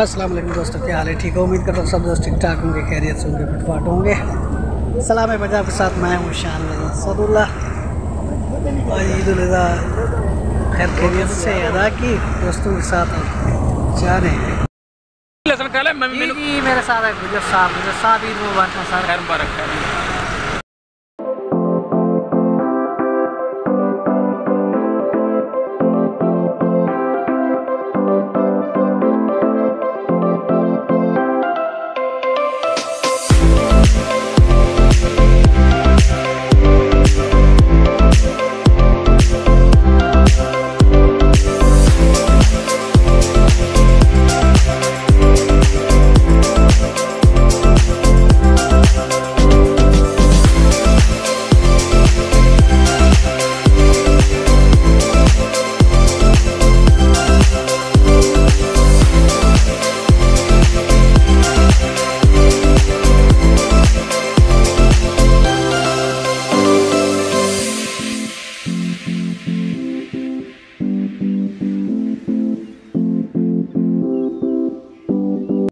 अस्सलाम वालेकुम दोस्तों, क्या हाल है? ठीक हो? उम्मीद करता हूँ सब दोस्त ठीक ठाक होंगे, खैरियत से होंगे, फिटफाट होंगे। सलाम है पंजाब के साथ मैं हूँ शान सदुल्ला। आज ईद उल अज़हा खैर खैरियत से अदा की, दोस्तों के साथ जाने जी मेरे साथ है गुजर साहब। गुजर साहब ईद मुबारक।